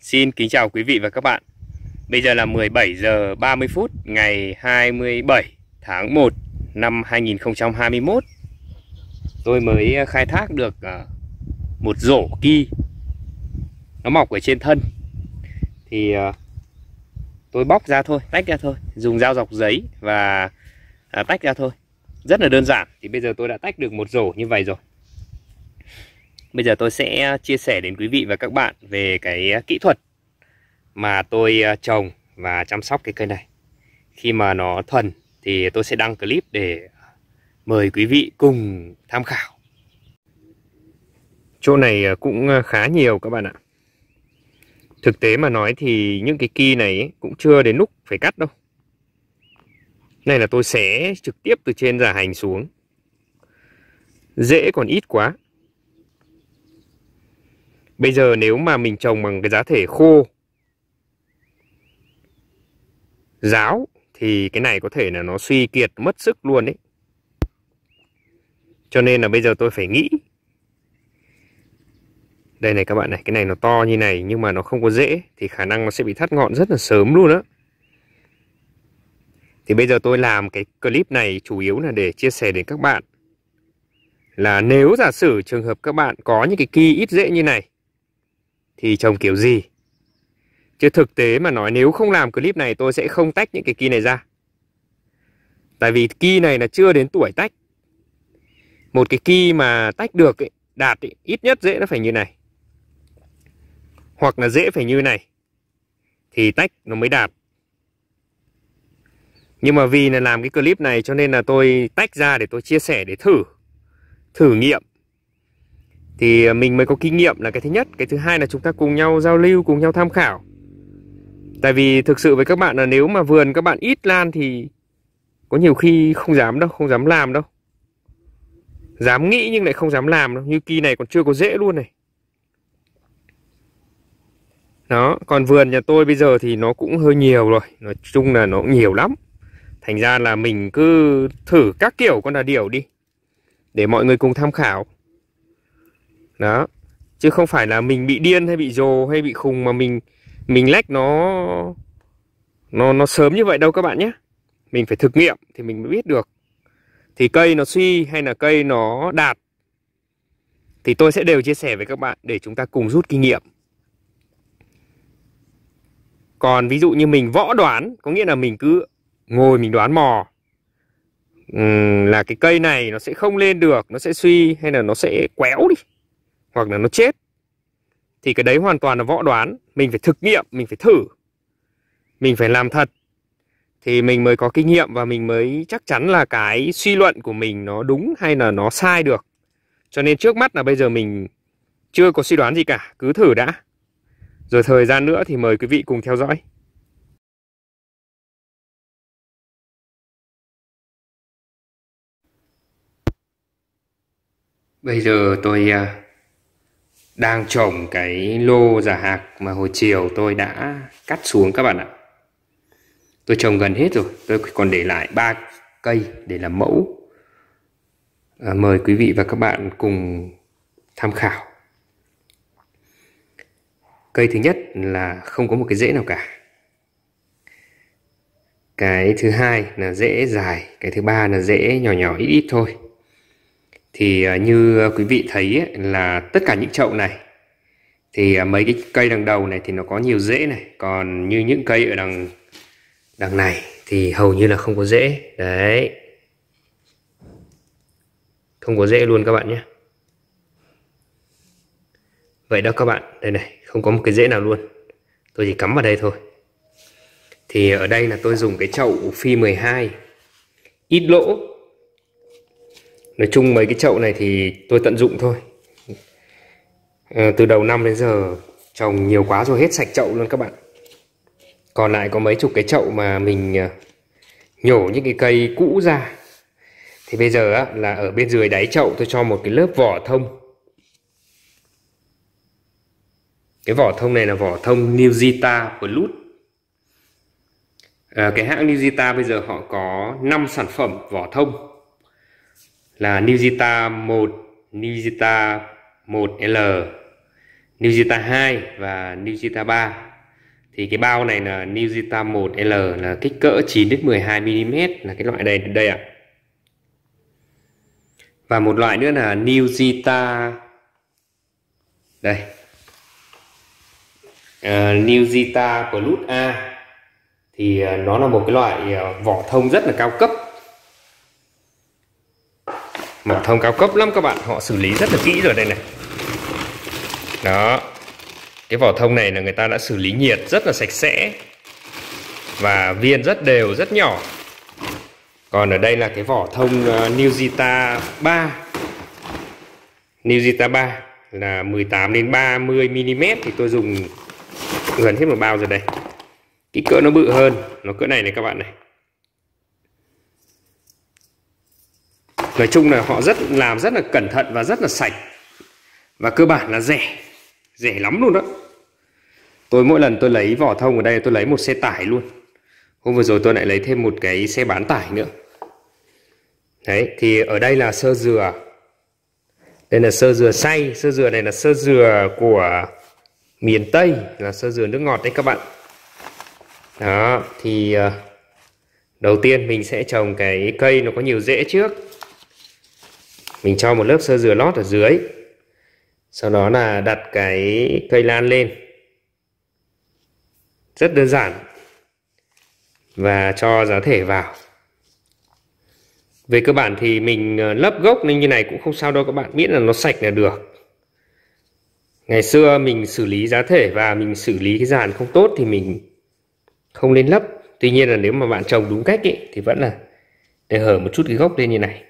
Xin kính chào quý vị và các bạn. Bây giờ là 17 giờ 30 phút ngày 27 tháng 1 năm 2021. Tôi mới khai thác được một rổ ki nó mọc ở trên thân. Thì tôi bóc ra thôi, tách ra thôi, dùng dao dọc giấy và tách ra thôi. Rất là đơn giản. Thì bây giờ tôi đã tách được một rổ như vậy rồi. Bây giờ tôi sẽ chia sẻ đến quý vị và các bạn về cái kỹ thuật mà tôi trồng và chăm sóc cái cây này. Khi mà nó thuần thì tôi sẽ đăng clip để mời quý vị cùng tham khảo. Chỗ này cũng khá nhiều các bạn ạ. Thực tế mà nói thì những cái ki này ấy, cũng chưa đến lúc phải cắt đâu. Này là tôi xé trực tiếp từ trên giả hành xuống. Rễ còn ít quá. Bây giờ nếu mà mình trồng bằng cái giá thể khô, ráo thì cái này có thể là nó suy kiệt mất sức luôn đấy. Cho nên là bây giờ tôi phải nghĩ. Đây này các bạn này, cái này nó to như này nhưng mà nó không có rễ thì khả năng nó sẽ bị thắt ngọn rất là sớm luôn đó. Thì bây giờ tôi làm cái clip này chủ yếu là để chia sẻ đến các bạn. Là nếu giả sử trường hợp các bạn có những cái ki ít rễ như này thì trồng kiểu gì. Chứ thực tế mà nói nếu không làm clip này tôi sẽ không tách những cái ki này ra. Tại vì ki này là chưa đến tuổi tách. Một cái ki mà tách được ấy, đạt ấy, ít nhất rễ nó phải như này. Hoặc là rễ phải như này thì tách nó mới đạt. Nhưng mà vì là làm cái clip này cho nên là tôi tách ra để tôi chia sẻ để thử nghiệm thì mình mới có kinh nghiệm là cái thứ nhất. Cái thứ hai là chúng ta cùng nhau giao lưu, cùng nhau tham khảo. Tại vì thực sự với các bạn là nếu mà vườn các bạn ít lan thì có nhiều khi không dám làm đâu. Dám nghĩ nhưng lại không dám làm đâu. Như ki này còn chưa có rễ luôn này. Đó, còn vườn nhà tôi bây giờ thì nó cũng hơi nhiều rồi. Nói chung là nó cũng nhiều lắm. Thành ra là mình cứ thử các kiểu con đà điểu đi để mọi người cùng tham khảo. Đó. Chứ không phải là mình bị điên hay bị rồ hay bị khùng mà mình lách nó sớm như vậy đâu các bạn nhé. Mình phải thực nghiệm thì mình mới biết được. Thì cây nó suy hay là cây nó đạt thì tôi sẽ đều chia sẻ với các bạn để chúng ta cùng rút kinh nghiệm. Còn ví dụ như mình võ đoán, có nghĩa là mình cứ ngồi mình đoán mò là cái cây này nó sẽ không lên được, nó sẽ suy hay là nó sẽ quéo đi, hoặc là nó chết. Thì cái đấy hoàn toàn là võ đoán. Mình phải thực nghiệm, mình phải thử, mình phải làm thật thì mình mới có kinh nghiệm và mình mới chắc chắn là cái suy luận của mình nó đúng hay là nó sai được. Cho nên trước mắt là bây giờ mình chưa có suy đoán gì cả, cứ thử đã. Rồi thời gian nữa thì mời quý vị cùng theo dõi. Bây giờ tôi đang trồng cái lô giả hạc mà hồi chiều tôi đã cắt xuống các bạn ạ. Tôi trồng gần hết rồi, tôi còn để lại 3 cây để làm mẫu. Mời quý vị và các bạn cùng tham khảo. Cây thứ nhất là không có một cái rễ nào cả. Cái thứ hai là rễ dài, cái thứ ba là rễ nhỏ ít ít thôi. Thì như quý vị thấy ấy, là tất cả những chậu này thì mấy cái cây đằng đầu này thì nó có nhiều rễ này. Còn như những cây ở đằng này thì hầu như là không có rễ. Đấy. Không có rễ luôn các bạn nhé. Vậy đó các bạn. Đây này. Không có một cái rễ nào luôn. Tôi chỉ cắm vào đây thôi. Thì ở đây là tôi dùng cái chậu phi 12. Ít lỗ. Nói chung mấy cái chậu này thì tôi tận dụng thôi. Từ đầu năm đến giờ trồng nhiều quá rồi hết sạch chậu luôn các bạn. Còn lại có mấy chục cái chậu mà mình nhổ những cái cây cũ ra. Thì bây giờ là ở bên dưới đáy chậu tôi cho một cái lớp vỏ thông. Cái vỏ thông này là vỏ thông New Zeta Plus. Cái hãng New Zeta bây giờ họ có 5 sản phẩm vỏ thông. là New Zeta 1, New Zeta 1L, New Zeta 2 và New Zeta 3. Thì cái bao này là New Zeta 1L, là kích cỡ 9-12mm, là cái loại này đây ạ. Và một loại nữa là New Zeta đây, New Zeta Plus A, thì nó là một cái loại vỏ thông rất là cao cấp, vỏ thông cao cấp lắm các bạn, họ xử lý rất là kỹ rồi đây này. Đó, cái vỏ thông này là người ta đã xử lý nhiệt rất là sạch sẽ và viên rất đều, rất nhỏ. Còn ở đây là cái vỏ thông New Zeta 3, New Zeta 3 là 18-30mm, thì tôi dùng gần hết một bao rồi đây. Cái cỡ nó bự hơn, nó cỡ này này các bạn này. Nói chung là họ làm rất là cẩn thận và rất là sạch, và cơ bản là rẻ, rẻ lắm luôn đó. Tôi mỗi lần tôi lấy vỏ thông ở đây tôi lấy một xe tải luôn. Hôm vừa rồi tôi lại lấy thêm một cái xe bán tải nữa. Đấy, thì ở đây là sơ dừa. Đây là sơ dừa xay, sơ dừa này là sơ dừa của miền Tây, là sơ dừa nước ngọt đấy các bạn. Đó, thì đầu tiên mình sẽ trồng cái cây nó có nhiều rễ trước. Mình cho một lớp sơ dừa lót ở dưới. Sau đó là đặt cái cây lan lên. Rất đơn giản. Và cho giá thể vào. Về cơ bản thì mình lấp gốc nên như này cũng không sao đâu các bạn, miễn là nó sạch là được. Ngày xưa mình xử lý giá thể và mình xử lý cái giàn không tốt thì mình không nên lấp. Tuy nhiên là nếu mà bạn trồng đúng cách ý, thì vẫn là để hở một chút cái gốc lên như này.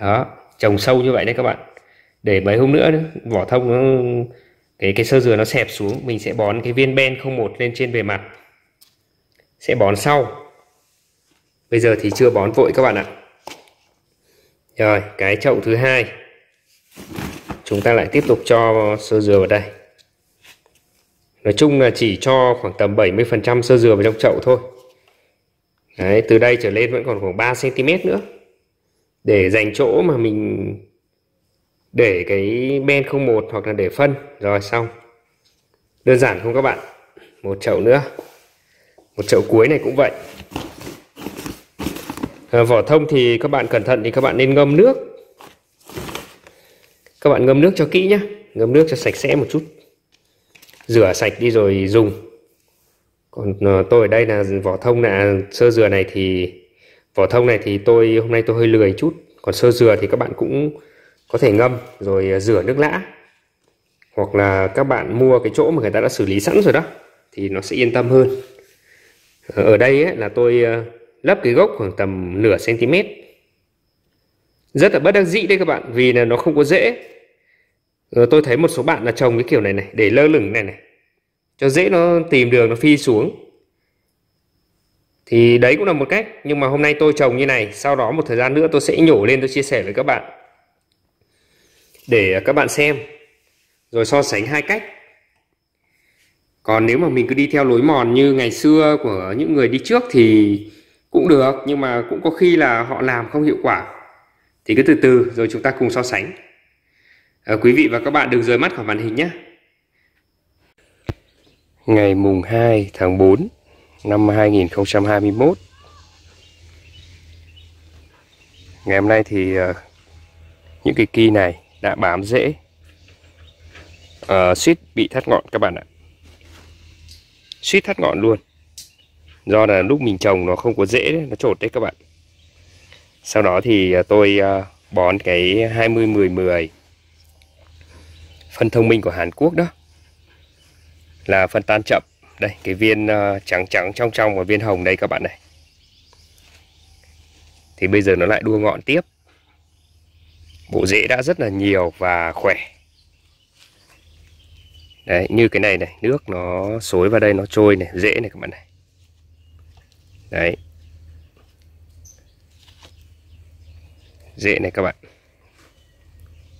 Đó, trồng sâu như vậy đấy các bạn. Để mấy hôm nữa vỏ thông nó, cái sơ dừa nó xẹp xuống, mình sẽ bón cái viên Ben 01 lên trên bề mặt. Sẽ bón sau. Bây giờ thì chưa bón vội các bạn ạ. Rồi, cái chậu thứ hai. Chúng ta lại tiếp tục cho sơ dừa vào đây. Nói chung là chỉ cho khoảng tầm 70% sơ dừa vào trong chậu thôi. Đấy, từ đây trở lên vẫn còn khoảng 3cm nữa. Để dành chỗ mà mình để cái Ben 01 hoặc là để phân. Rồi xong. Đơn giản không các bạn? Một chậu nữa. Một chậu cuối này cũng vậy. Vỏ thông thì các bạn cẩn thận thì các bạn nên ngâm nước. Các bạn ngâm nước cho kỹ nhé. Ngâm nước cho sạch sẽ một chút. Rửa sạch đi rồi dùng. Còn tôi ở đây là vỏ thông, là sơ dừa này thì vỏ thông này thì tôi hôm nay tôi hơi lười chút. Còn sơ dừa thì các bạn cũng có thể ngâm rồi rửa nước lã, hoặc là các bạn mua cái chỗ mà người ta đã xử lý sẵn rồi đó, thì nó sẽ yên tâm hơn. Ở đây ấy, là tôi lấp cái gốc khoảng tầm nửa cm. Rất là bất đắc dĩ đấy các bạn, vì là nó không có rễ. Tôi thấy một số bạn là trồng cái kiểu này này, để lơ lửng này này, cho rễ nó tìm đường nó phi xuống. Thì đấy cũng là một cách. Nhưng mà hôm nay tôi trồng như này, sau đó một thời gian nữa tôi sẽ nhổ lên, tôi chia sẻ với các bạn để các bạn xem rồi so sánh hai cách. Còn nếu mà mình cứ đi theo lối mòn như ngày xưa của những người đi trước thì cũng được, nhưng mà cũng có khi là họ làm không hiệu quả. Thì cứ từ từ rồi chúng ta cùng so sánh. Quý vị và các bạn đừng rời mắt khỏi màn hình nhé. Ngày mùng 2 tháng 4 năm 2021. Ngày hôm nay thì những cái kỳ này đã bám rễ, suýt bị thắt ngọn các bạn ạ. Suýt thắt ngọn luôn. Do là lúc mình trồng nó không có rễ đấy, nó trột đấy các bạn. Sau đó thì tôi bón cái 20-10-10 phân thông minh của Hàn Quốc đó. Là phân tan chậm. Đây, cái viên trắng trắng trong trong và viên hồng đây các bạn này. Thì bây giờ nó lại đua ngọn tiếp. Bộ rễ đã rất là nhiều và khỏe. Đấy, như cái này này, nước nó xối vào đây nó trôi này, rễ này các bạn này. Đấy. Rễ này các bạn.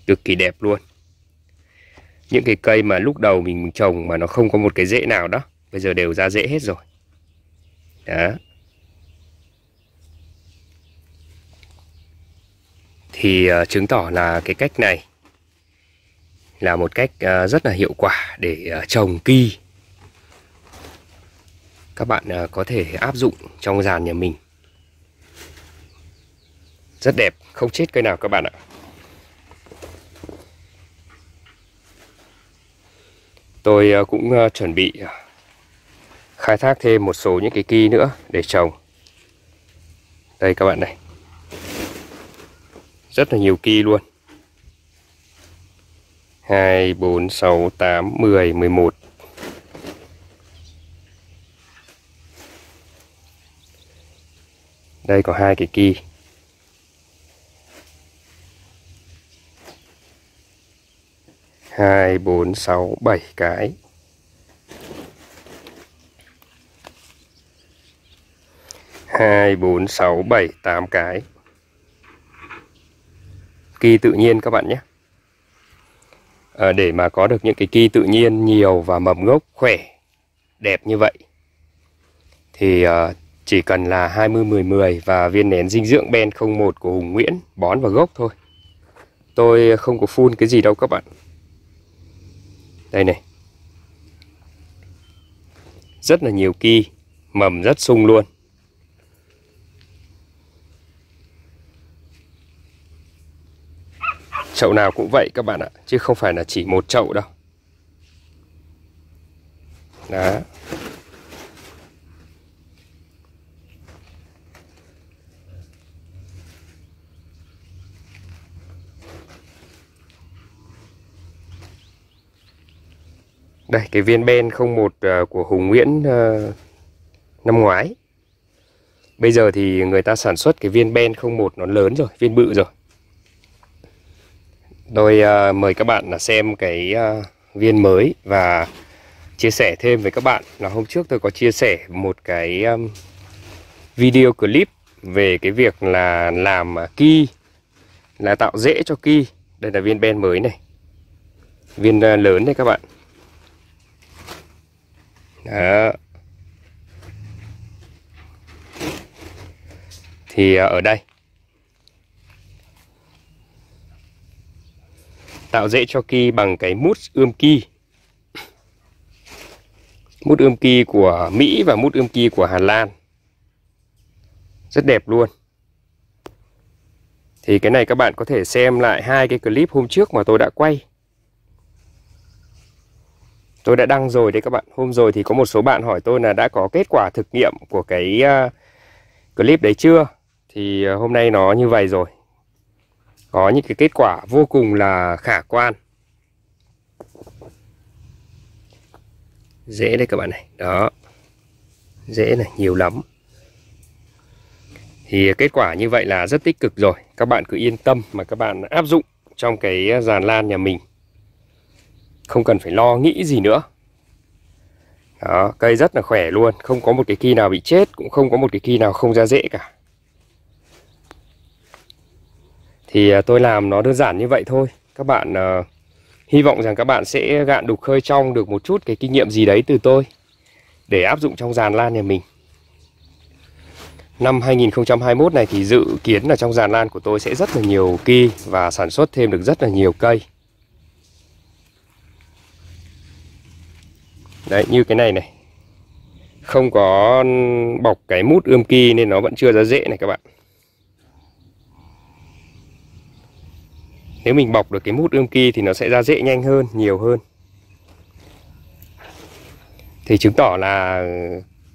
Cực kỳ đẹp luôn. Những cái cây mà lúc đầu mình trồng mà nó không có một cái rễ nào đó, bây giờ đều ra rễ hết rồi. Đó. thì chứng tỏ là cái cách này là một cách rất là hiệu quả để trồng cây. Các bạn có thể áp dụng trong giàn nhà mình. Rất đẹp, không chết cây nào các bạn ạ. Tôi cũng chuẩn bị khai thác thêm một số những cái cây nữa để trồng. Đây các bạn này. Rất là nhiều cây luôn. 2, 4, 6, 8, 10, 11. Đây có 2 cái cây. Hai, bốn, sáu, bảy cái. Hai, bốn, sáu, bảy, 8 cái. Cây tự nhiên các bạn nhé. Để mà có được những cái cây tự nhiên nhiều và mầm gốc khỏe, đẹp như vậy, thì chỉ cần là 20-10-10 và viên nén dinh dưỡng Ben 01 của Hùng Nguyễn bón vào gốc thôi. Tôi không có phun cái gì đâu các bạn. Đây này. Rất là nhiều ki, mầm rất sung luôn. Chậu nào cũng vậy các bạn ạ, chứ không phải là chỉ một chậu đâu. Đó. Đây, cái viên Ben 01 của Hùng Nguyễn năm ngoái. Bây giờ thì người ta sản xuất cái viên Ben 01 nó lớn rồi, viên bự rồi. Tôi mời các bạn là xem cái viên mới và chia sẻ thêm với các bạn là hôm trước tôi có chia sẻ một cái video clip về cái việc là làm ki, là tạo rễ cho ki. Đây là viên Ben mới này. Viên lớn này các bạn. Đó. Thì ở đây tạo rễ cho ki bằng cái mút ươm ki. Mút ươm ki của Mỹ và mút ươm ki của Hà Lan. Rất đẹp luôn. Thì cái này các bạn có thể xem lại hai cái clip hôm trước mà tôi đã quay. Tôi đã đăng rồi đấy các bạn. Hôm rồi thì có một số bạn hỏi tôi là đã có kết quả thực nghiệm của cái clip đấy chưa? Thì hôm nay nó như vậy rồi. Có những cái kết quả vô cùng là khả quan. Dễ đấy các bạn này. Đó. Dễ này, nhiều lắm. Thì kết quả như vậy là rất tích cực rồi. Các bạn cứ yên tâm mà các bạn áp dụng trong cái giàn lan nhà mình. Không cần phải lo nghĩ gì nữa. Đó, cây rất là khỏe luôn. Không có một cái cây nào bị chết. Cũng không có một cái cây nào không ra rễ cả. Thì tôi làm nó đơn giản như vậy thôi. Các bạn hy vọng rằng các bạn sẽ gạn đục khơi trong được một chút cái kinh nghiệm gì đấy từ tôi để áp dụng trong giàn lan nhà mình. Năm 2021 này thì dự kiến là trong giàn lan của tôi sẽ rất là nhiều cây và sản xuất thêm được rất là nhiều cây. Đấy, như cái này này. Không có bọc cái mút ươm ki nên nó vẫn chưa ra rễ này các bạn. Nếu mình bọc được cái mút ươm ki thì nó sẽ ra rễ nhanh hơn, nhiều hơn. Thì chứng tỏ là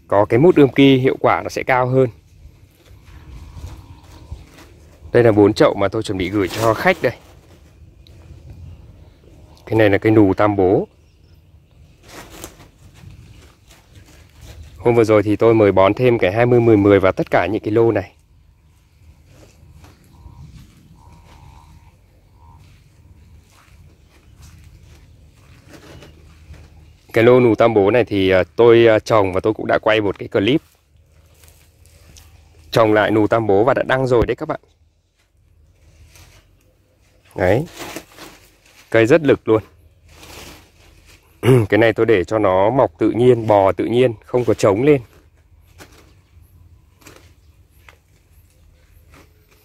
có cái mút ươm ki hiệu quả nó sẽ cao hơn. Đây là 4 chậu mà tôi chuẩn bị gửi cho khách đây. Cái này là cây nù tam bố. Hôm vừa rồi thì tôi mới bón thêm cái 20-10-10 vào tất cả những cái lô này. Cái lô nù tam bố này thì tôi trồng và tôi cũng đã quay một cái clip trồng lại nù tam bố và đã đăng rồi đấy các bạn. Đấy. Cây rất lực luôn. Cái này tôi để cho nó mọc tự nhiên, bò tự nhiên, không có trống lên.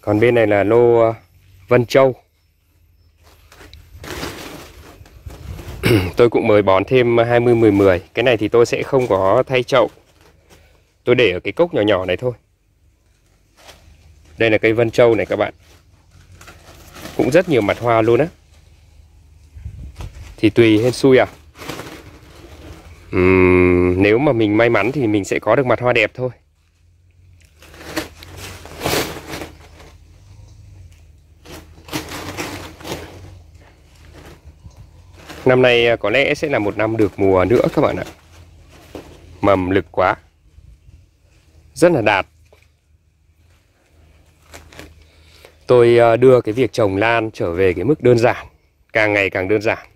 Còn bên này là lô Vân Châu. Tôi cũng mới bón thêm 20-10-10. Cái này thì tôi sẽ không có thay chậu, tôi để ở cái cốc nhỏ nhỏ này thôi. Đây là cây Vân Châu này các bạn, cũng rất nhiều mặt hoa luôn á. Thì tùy hên xui à. Nếu mà mình may mắn thì mình sẽ có được mặt hoa đẹp thôi. Năm nay có lẽ sẽ là một năm được mùa nữa các bạn ạ. Mầm lực quá, rất là đạt. Tôi đưa cái việc trồng lan trở về cái mức đơn giản, càng ngày càng đơn giản,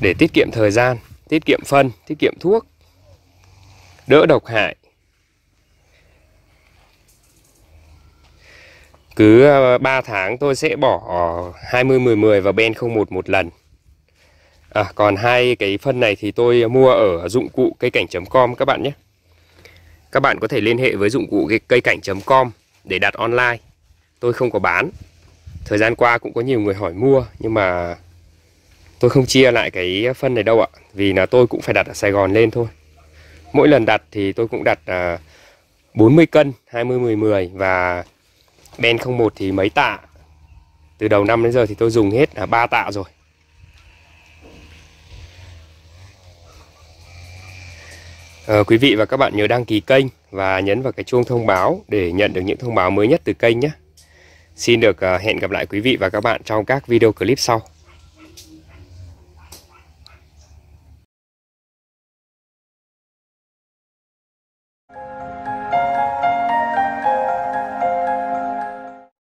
để tiết kiệm thời gian, tiết kiệm phân, tiết kiệm thuốc, đỡ độc hại. Cứ 3 tháng tôi sẽ bỏ 20-10-10 và Ben 01 một lần. Còn hai cái phân này thì tôi mua ở dụng cụ cây cảnh.com các bạn nhé. Các bạn có thể liên hệ với dụng cụ cây cảnh.com để đặt online. Tôi không có bán. Thời gian qua cũng có nhiều người hỏi mua, nhưng mà tôi không chia lại cái phân này đâu ạ. Vì là tôi cũng phải đặt ở Sài Gòn lên thôi. Mỗi lần đặt thì tôi cũng đặt 40 cân 20-10-10 và Ben 01 thì mấy tạ. Từ đầu năm đến giờ thì tôi dùng hết là 3 tạ rồi. Quý vị và các bạn nhớ đăng ký kênh và nhấn vào cái chuông thông báo để nhận được những thông báo mới nhất từ kênh nhé. Xin được hẹn gặp lại quý vị và các bạn trong các video clip sau.